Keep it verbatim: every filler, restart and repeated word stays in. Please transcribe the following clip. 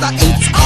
I ain't